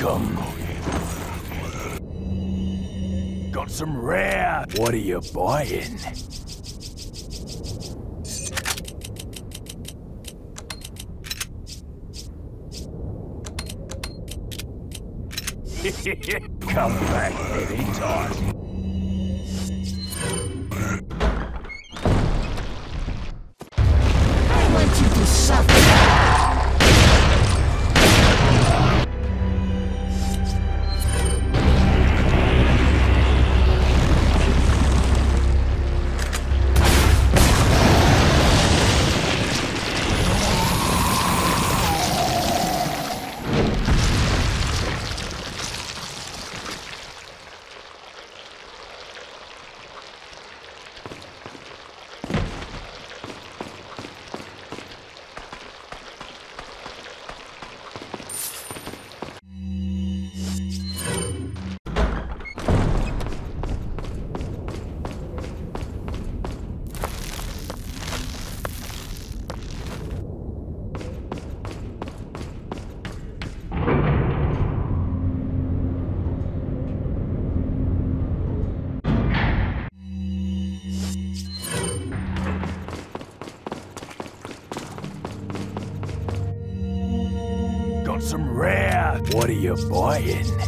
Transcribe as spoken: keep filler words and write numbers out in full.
Welcome. Got some rare. What are you buying? Come back anytime. I want you to suffer. Some rare. What are you buying?